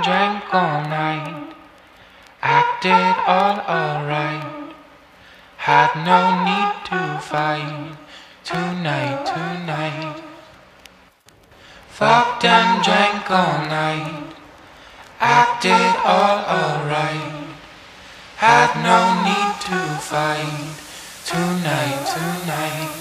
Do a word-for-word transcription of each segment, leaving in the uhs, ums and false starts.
and drank all night, acted all alright, had no need to fight, tonight, tonight. Fucked and drank all night, acted all alright, had no need to fight, tonight, tonight.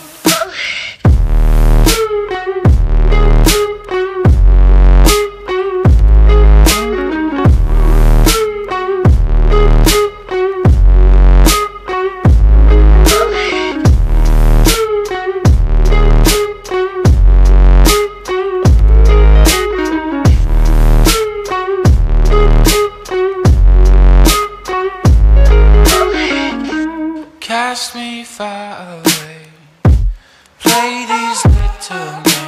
Cast me far away, play these little games.